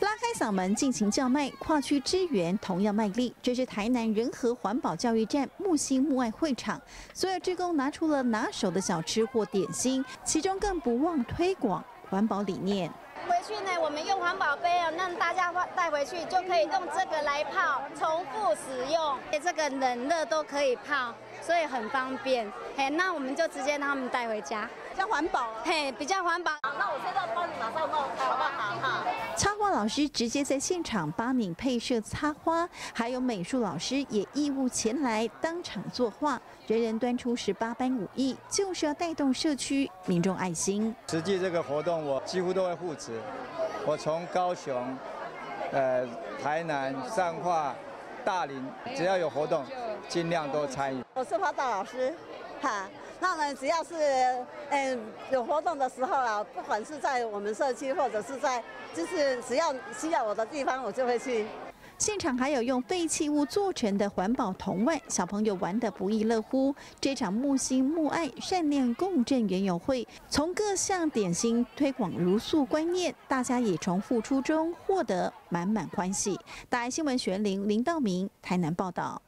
拉开嗓门尽情叫卖，跨区支援同样卖力。这是台南仁和环保教育站木星木爱会场，所有志工拿出了拿手的小吃或点心，其中更不忘推广环保理念。 回去呢，我们用环保杯啊，让大家带回去，就可以用这个来泡，重复使用，这个冷热都可以泡，所以很方便。嘿，那我们就直接让他们带回家，比较环保。嘿，比较环保。那我现在帮你马上弄，好不好？哈。插花老师直接在现场帮你配设插花，还有美术老师也义务前来当场作画，人人端出18般武艺，就是要带动社区民众爱心。实际这个活动我几乎都会负责。 我从高雄、台南、彰化、大林，只要有活动，尽量都参与。我是花道老师，哈，那呢，只要是有活动的时候啊，不管是在我们社区或者是在，就是只要需要我的地方，我就会去。 现场还有用废弃物做成的环保铜碗，小朋友玩得不亦乐乎。这场木心木爱善念共振园友会，从各项点心推广茹素观念，大家也从付出中获得满满欢喜。大爱新闻玄玲、林道明，台南报道。